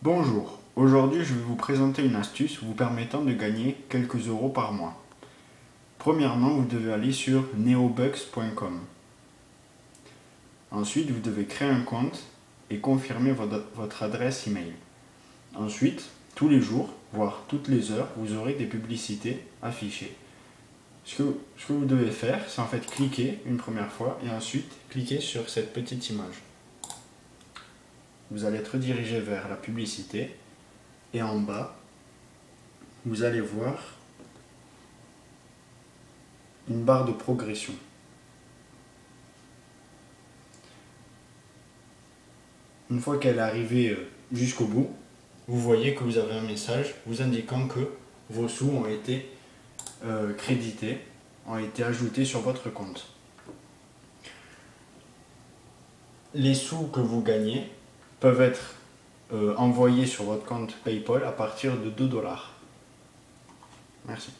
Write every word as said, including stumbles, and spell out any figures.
Bonjour, aujourd'hui je vais vous présenter une astuce vous permettant de gagner quelques euros par mois. Premièrement, vous devez aller sur neobux point com. Ensuite, vous devez créer un compte et confirmer votre adresse email. Ensuite, tous les jours, voire toutes les heures, vous aurez des publicités affichées. Ce que, ce que vous devez faire, c'est en fait cliquer une première fois et ensuite cliquer sur cette petite image. Vous allez être redirigé vers la publicité et en bas, vous allez voir une barre de progression. Une fois qu'elle est arrivée jusqu'au bout, vous voyez que vous avez un message vous indiquant que vos sous ont été euh, crédités, ont été ajoutés sur votre compte. Les sous que vous gagnez peuvent être euh, envoyés sur votre compte PayPal à partir de deux dollars. Merci.